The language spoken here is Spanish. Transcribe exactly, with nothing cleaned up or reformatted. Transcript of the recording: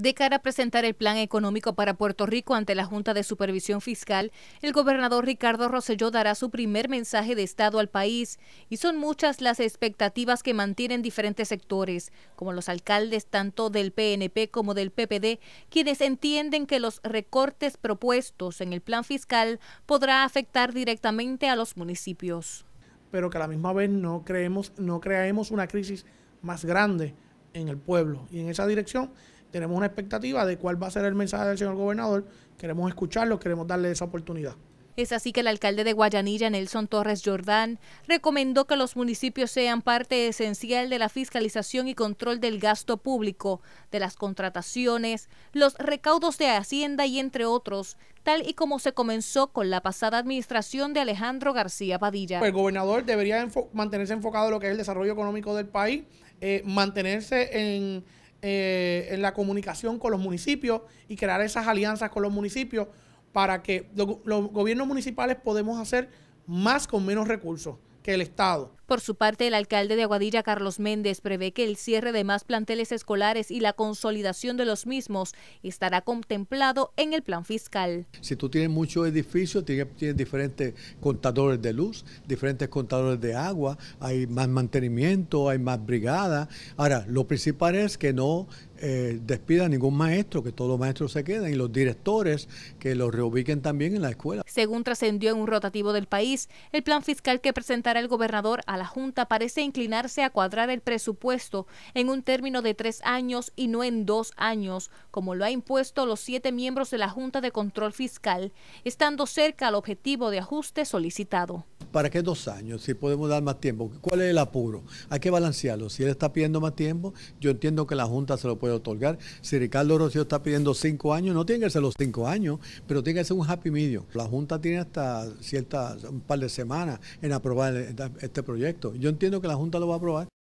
De cara a presentar el plan económico para Puerto Rico ante la Junta de Supervisión Fiscal, el gobernador Ricardo Rosselló dará su primer mensaje de Estado al país, y son muchas las expectativas que mantienen diferentes sectores, como los alcaldes tanto del P N P como del P P D, quienes entienden que los recortes propuestos en el plan fiscal podrá afectar directamente a los municipios. Pero que a la misma vez no creemos, no creemos una crisis más grande en el pueblo, y en esa dirección tenemos una expectativa de cuál va a ser el mensaje del señor gobernador. Queremos escucharlo, queremos darle esa oportunidad. Es así que el alcalde de Guayanilla, Nelson Torres Jordán, recomendó que los municipios sean parte esencial de la fiscalización y control del gasto público, de las contrataciones, los recaudos de Hacienda y entre otros, tal y como se comenzó con la pasada administración de Alejandro García Padilla. El gobernador debería enfo- mantenerse enfocado en lo que es el desarrollo económico del país, eh, mantenerse en... Eh, en la comunicación con los municipios y crear esas alianzas con los municipios para que lo, los gobiernos municipales podemos hacer más con menos recursos que el Estado. Por su parte, el alcalde de Aguadilla, Carlos Méndez, prevé que el cierre de más planteles escolares y la consolidación de los mismos estará contemplado en el plan fiscal. Si tú tienes muchos edificios, tienes, tienes diferentes contadores de luz, diferentes contadores de agua, hay más mantenimiento, hay más brigadas. Ahora, lo principal es que no eh, despidan ningún maestro, que todos los maestros se queden, y los directores que los reubiquen también en la escuela. Según trascendió en un rotativo del país, el plan fiscal que presentará el gobernador a la Junta parece inclinarse a cuadrar el presupuesto en un término de tres años y no en dos años, como lo ha impuesto los siete miembros de la Junta de Control Fiscal, estando cerca al objetivo de ajuste solicitado. ¿Para qué dos años? Si podemos dar más tiempo. ¿Cuál es el apuro? Hay que balancearlo. Si él está pidiendo más tiempo, yo entiendo que la Junta se lo puede otorgar. Si Ricardo Rosselló está pidiendo cinco años, no tiene que ser los cinco años, pero tiene que ser un happy medium. La Junta tiene hasta ciertas, un par de semanas en aprobar este proyecto. Yo entiendo que la Junta lo va a aprobar.